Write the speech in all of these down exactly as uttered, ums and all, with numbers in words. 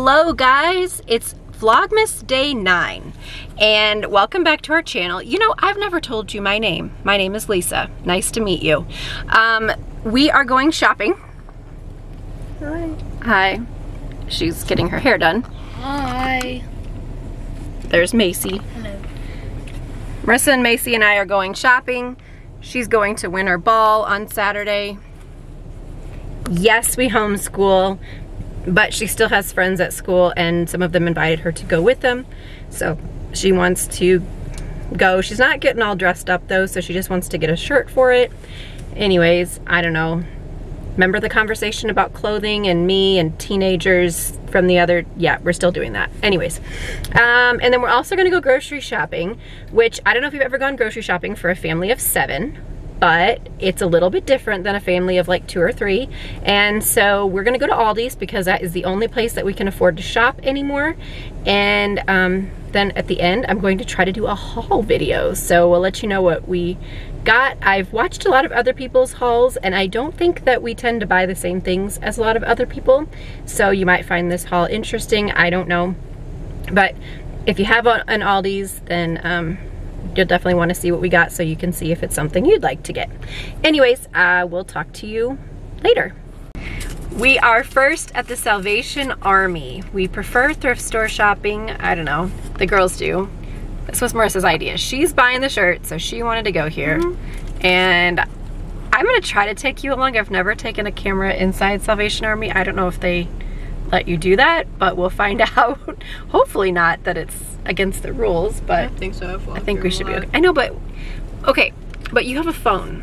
Hello guys, it's Vlogmas day nine and welcome back to our channel. You know, I've never told you my name. My name is Lisa. Nice to meet you. Um, we are going shopping. Hi. Hi. She's getting her hair done. Hi. There's Macy. Hello. Marissa and Macy and I are going shopping. She's going to Winter Ball on Saturday. Yes, we homeschool, but she still has friends at school and some of them invited her to go with them. So she wants to go. She's not getting all dressed up though, so she just wants to get a shirt for it. Anyways, I don't know. Remember the conversation about clothing and me and teenagers from the other? Yeah, we're still doing that. Anyways, um, and then we're also gonna go grocery shopping, which I don't know if you've ever gone grocery shopping for a family of seven, but it's a little bit different than a family of like two or three. And so we're gonna go to Aldi's because that is the only place that we can afford to shop anymore. And um, then at the end, I'm going to try to do a haul video. So we'll let you know what we got. I've watched a lot of other people's hauls and I don't think that we tend to buy the same things as a lot of other people. So you might find this haul interesting, I don't know. But if you have an Aldi's, then um, you'll definitely want to see what we got so you can see if it's something you'd like to get. Anyways, uh, we'll talk to you later. We are first at the Salvation Army. We prefer thrift store shopping. I don't know, the girls do. This was Marissa's idea. She's buying the shirt, so she wanted to go here. Mm-hmm. And I'm gonna try to take you along. I've never taken a camera inside Salvation Army. I don't know if they let you do that, but we'll find out. Hopefully not that it's against the rules, but I think so. I think we should be okay. I know, but okay, but you have a phone.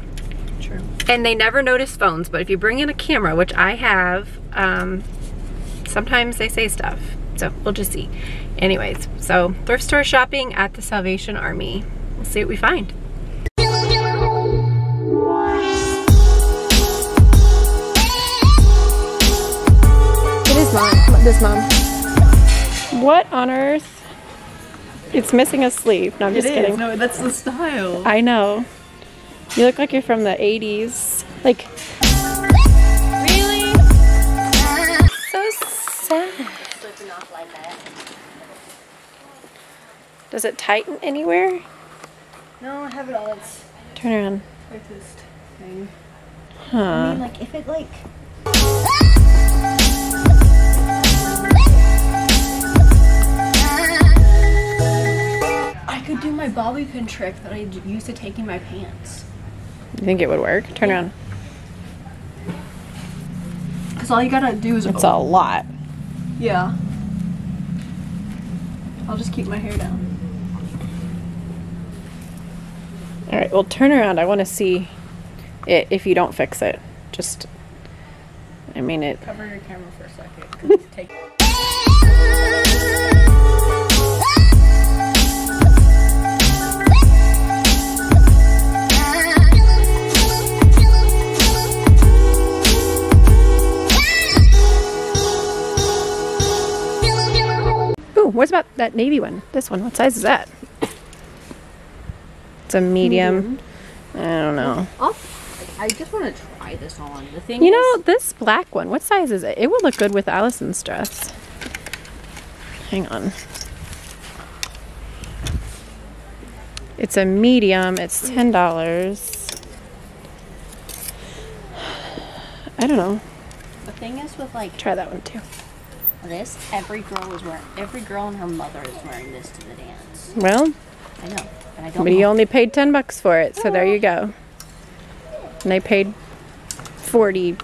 True. And they never notice phones, but if you bring in a camera, which I have, um, sometimes they say stuff. So we'll just see. Anyways, so thrift store shopping at the Salvation Army. We'll see what we find. It is mom, this mom. What on earth? It's missing a sleeve. No, I'm just kidding. No, that's the style. I know. You look like you're from the eighties. Like, really? So sad. Slipping off like that. Does it tighten anywhere? No, I have it all. It's turn around. Like this thing. Huh. I mean, like if it like. I could do my bobby pin trick that I used to taking my pants. You think it would work? Turn yeah. around. Because all you gotta do is... It's open. A lot. Yeah. I'll just keep my hair down. Alright, well turn around. I want to see it if you don't fix it. Just... I mean it... Cover your camera for a second. 'Cause it's taking... What's about that navy one? This one, what size is that? It's a medium. Mm-hmm. I don't know. I'll, I just want to try this on. The thing you is, know, this black one, what size is it? It would look good with Allison's dress. Hang on. It's a medium, it's ten dollars. I don't know. The thing is with like... Try that one too. This every girl is wearing. Every girl and her mother is wearing this to the dance. Well, I know, and I don't. But you only paid ten bucks for it, so there you go. And they paid forty.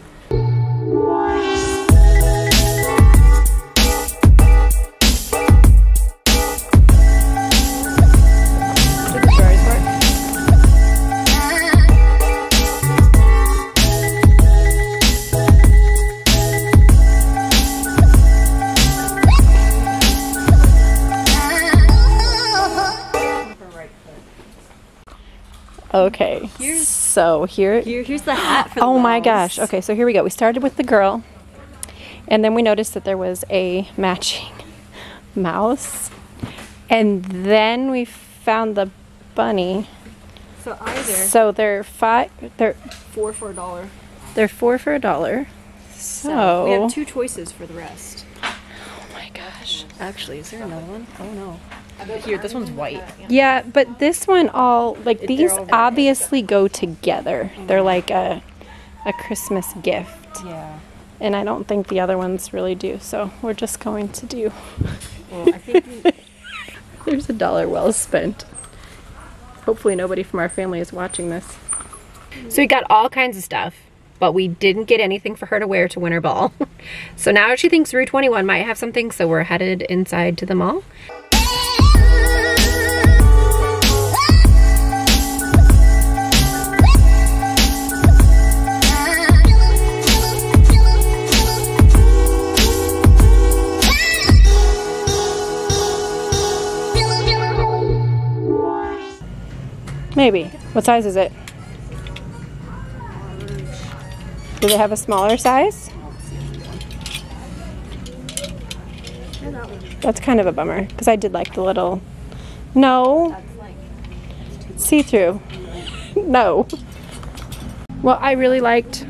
Okay, here's, so here, here... Here's the hat for the Oh moms. My gosh, okay, so here we go. We started with the girl, and then we noticed that there was a matching mouse, and then we found the bunny. So either... So they're five... They're... Four for a dollar. They're four for a dollar, so... so... We have two choices for the rest. Oh my Actually, is there another one? Oh no. Here, this one's white. Yeah, but this one all, like, these obviously go together. They're like a, a Christmas gift. Yeah. And I don't think the other ones really do, so we're just going to do. Well, I think there's a dollar well spent. Hopefully nobody from our family is watching this. So we got all kinds of stuff, but we didn't get anything for her to wear to Winter Ball. So now she thinks Rue twenty-one might have something, so we're headed inside to the mall. Maybe. What size is it? Do they have a smaller size? That's kind of a bummer because I did like the little. No. See-through. No. Well, I really liked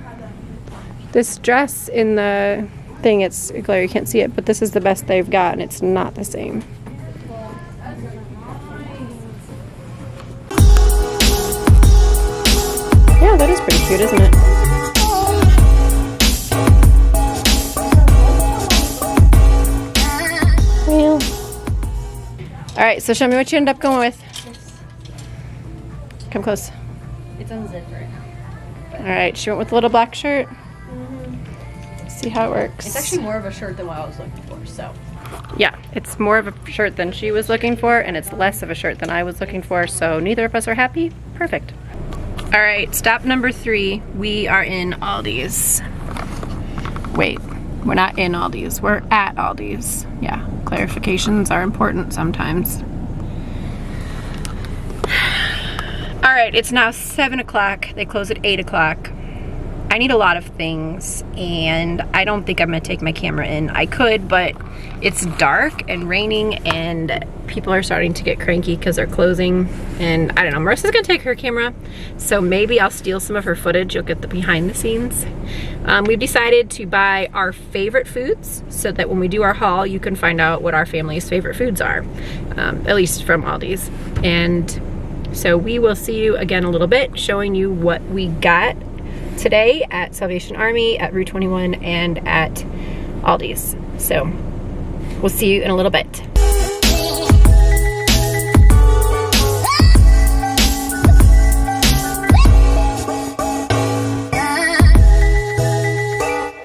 this dress in the thing. It's Claire, you can't see it, but this is the best they've got, and it's not the same. Yeah, that is pretty cute, isn't it? Well. Alright, so show me what you end up going with. Come close. It's unzipped right now. Alright, she went with a little black shirt. Mm-hmm. See how it works. It's actually more of a shirt than what I was looking for, so. Yeah, it's more of a shirt than she was looking for, and it's less of a shirt than I was looking for, so neither of us are happy. Perfect. All right, stop number three. We are in Aldi's. Wait, we're not in Aldi's. We're at Aldi's. Yeah, clarifications are important sometimes. All right, it's now seven o'clock. They close at eight o'clock. I need a lot of things, and I don't think I'm gonna take my camera in. I could, but it's dark and raining, and people are starting to get cranky because they're closing, and I don't know, Marissa's gonna take her camera, so maybe I'll steal some of her footage. You'll get the behind the scenes. Um, we've decided to buy our favorite foods so that when we do our haul, you can find out what our family's favorite foods are, um, at least from Aldi's. And so we will see you again a little bit, showing you what we got today at Salvation Army, at Rue twenty-one, and at Aldi's. So we'll see you in a little bit.